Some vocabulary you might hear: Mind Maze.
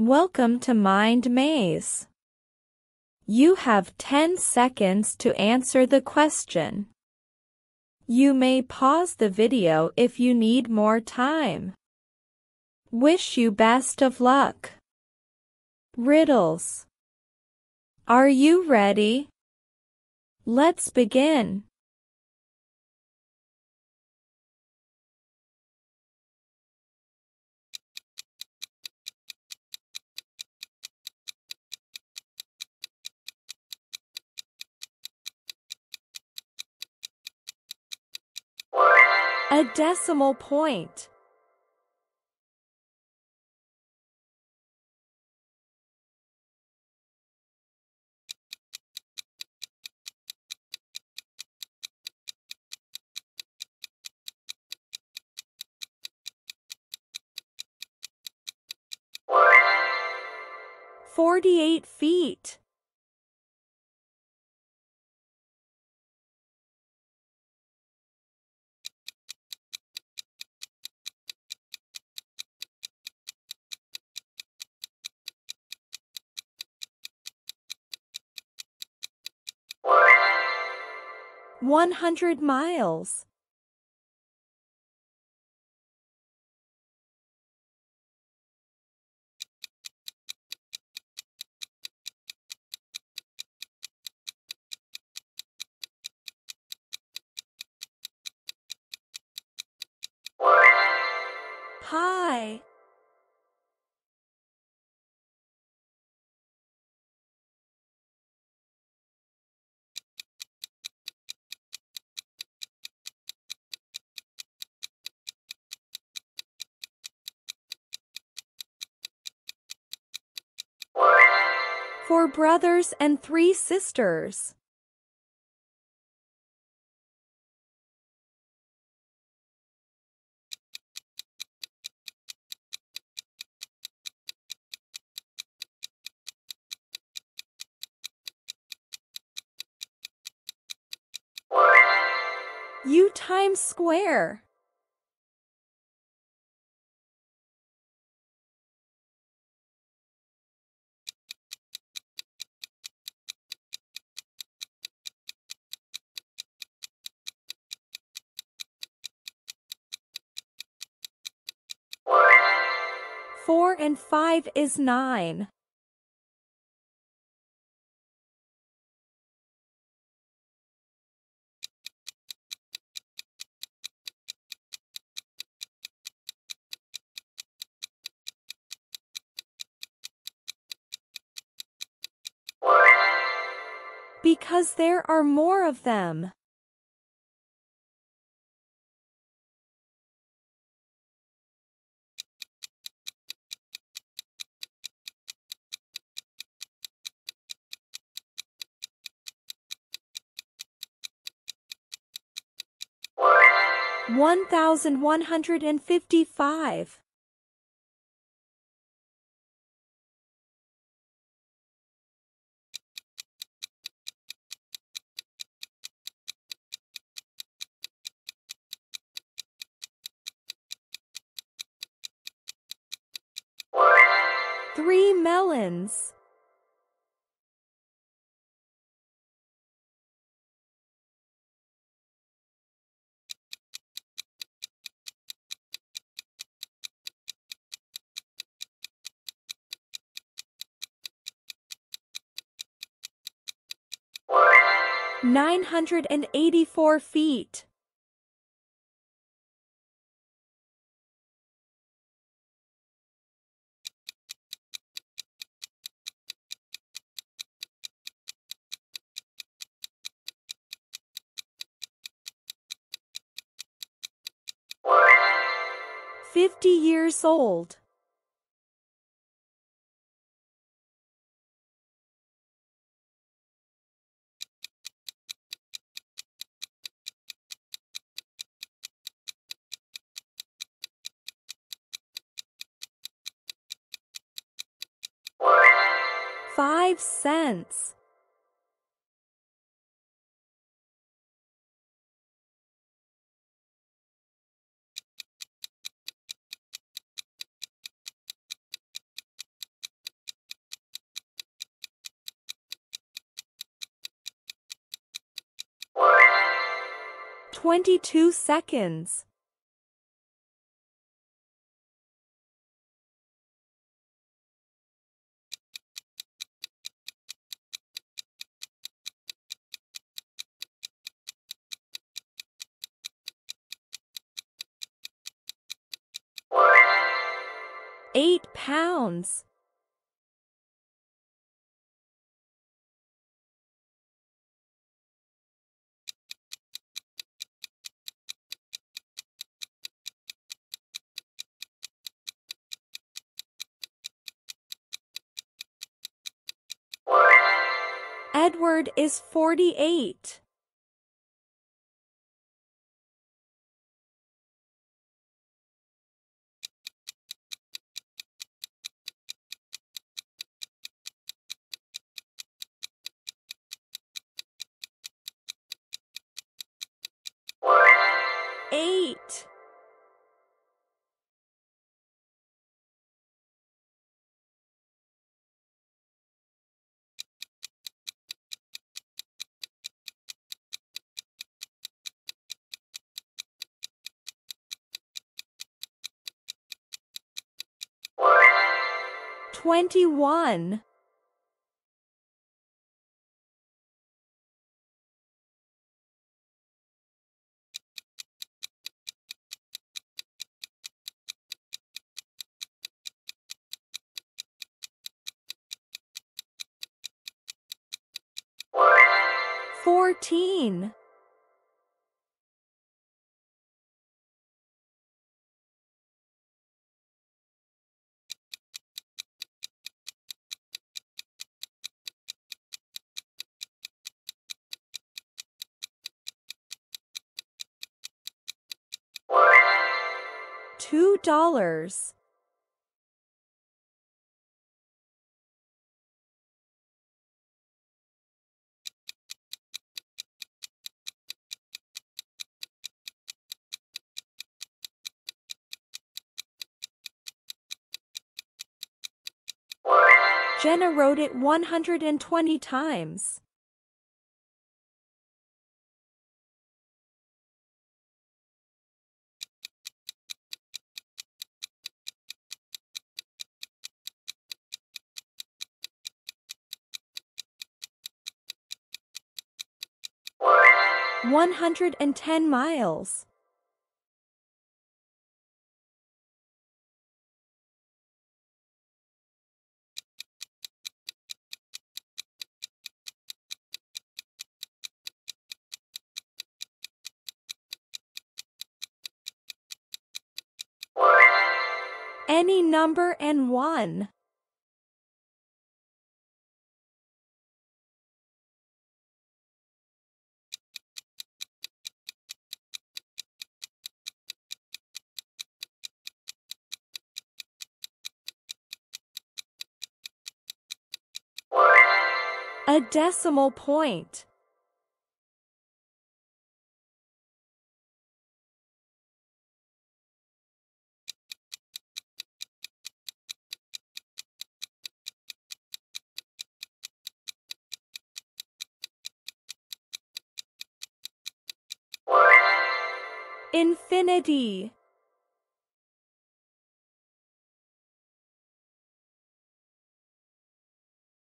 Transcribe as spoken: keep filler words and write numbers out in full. Welcome to Mind Maze. You have ten seconds to answer the question. You may pause the video if you need more time. Wish you best of luck. Riddles. Are you ready? Let's begin. A decimal point. Forty-eight feet. One hundred miles. Pie. Four brothers and three sisters. U times square. Four and five is nine. Because there are more of them. One thousand one hundred and fifty-five. Three melons. Nine hundred and eighty-four feet. Fifty years old. Five cents. twenty-two seconds. Eight pounds. Edward is forty-eight. Eight. Twenty-one. Fourteen. Two dollars. Jenna wrote it one hundred twenty times. one hundred ten miles. Any number and one. A decimal point. Infinity.